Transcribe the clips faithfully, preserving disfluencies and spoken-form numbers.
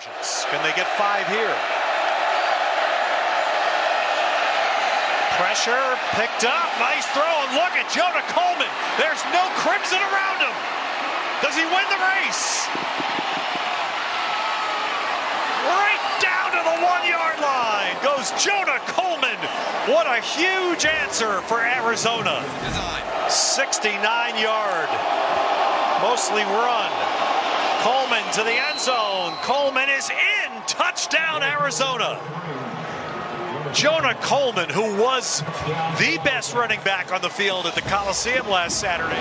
conversions. Can they get five here? Pressure picked up. Nice throw. And look at Jonah Coleman. There's no crimson around him. Does he win the race? Right down to the one-yard line goes Jonah Coleman. What a huge answer for Arizona. sixty-nine yard. Mostly run. Coleman to the end zone. Coleman is in. Touchdown, Arizona. Jonah Coleman, who was the best running back on the field at the Coliseum last Saturday.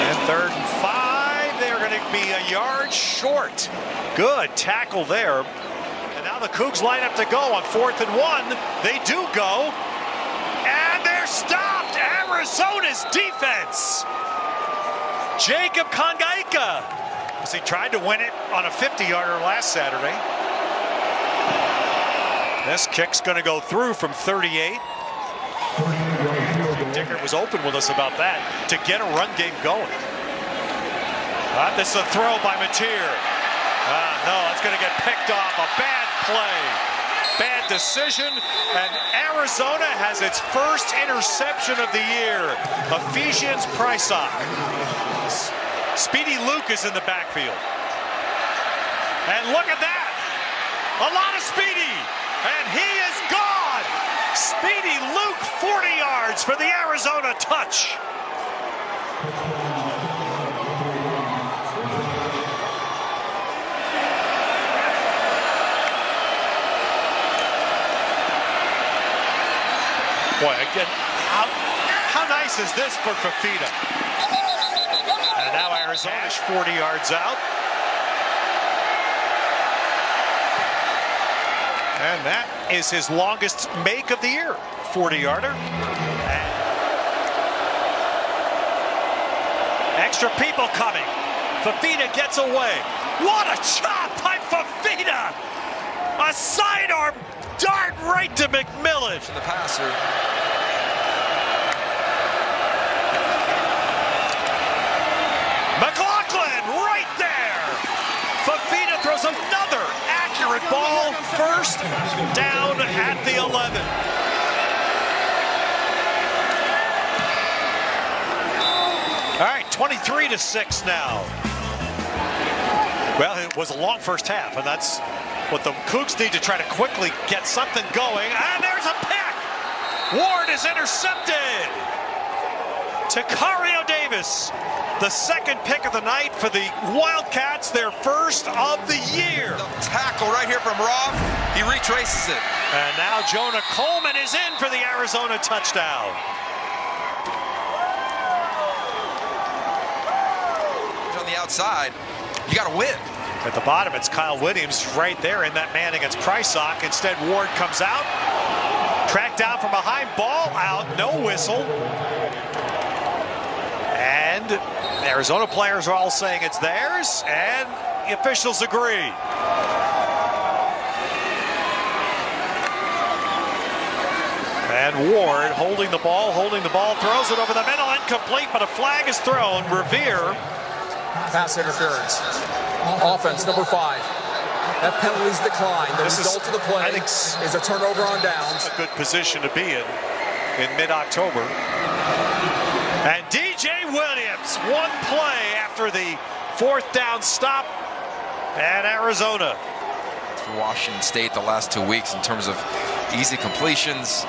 And third and five, they're going to be a yard short. Good tackle there. And now the Cougs line up to go on fourth and one. They do go. And they're stopped. Arizona's defense. Jacob Kangaika, because he tried to win it on a fifty yarder last Saturday. This kick's going to go through from thirty-eight. Dickert was open with us about that, to get a run game going. Uh, this is a throw by Mateer. Uh, no, it's going to get picked off. A bad play. Bad decision. And Arizona has its first interception of the year. Ephesians Prysock. Speedy Luke is in the backfield. And look at that. A lot of Speedy. And he is gone! Speedy Luke, forty yards for the Arizona touch. Boy, again, how, how nice is this for Fafita? And now Arizona's forty yards out. And that is his longest make of the year. forty yarder. And extra people coming. Fafita gets away. What a chop by Fafita! A sidearm dart right to McMillan. The passer. McLaughlin right there. Fafita throws another accurate ball. First down at the eleven. All right, twenty-three to six now. Well, it was a long first half, and that's what the Cougs need to try to quickly get something going. And there's a pick. Ward is intercepted. Takario Davis, the second pick of the night for the Wildcats, their first of the year. The tackle right here from Roth. He retraces it. And now Jonah Coleman is in for the Arizona touchdown. On the outside, you got to win. At the bottom, it's Kyle Williams right there in that man against Prysock. Instead, Ward comes out. Tracked down from behind, ball out, no whistle. And Arizona players are all saying it's theirs, and the officials agree. And Ward holding the ball, holding the ball, throws it over the middle, incomplete, but a flag is thrown. Revere. Pass interference. Offense, number five. That penalty's declined. The this result is, of the play I think, is a turnover on downs. A good position to be in in mid-October. And D J Williams, one play after the fourth down stop at Arizona. For Washington State the last two weeks in terms of easy completions.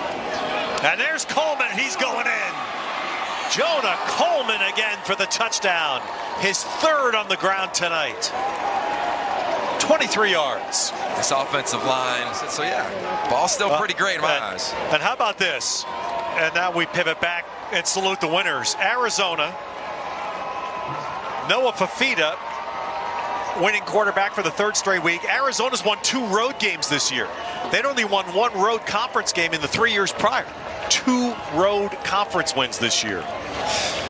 And there's Coleman. He's going in. Jonah Coleman again for the touchdown. His third on the ground tonight. twenty-three yards. This offensive line. So, yeah, ball's still pretty great in my and, eyes. And how about this? And now we pivot back and salute the winners. Arizona, Noah Fafita, winning quarterback for the third straight week. Arizona's won two road games this year. They'd only won one road conference game in the three years prior. Two road conference wins this year.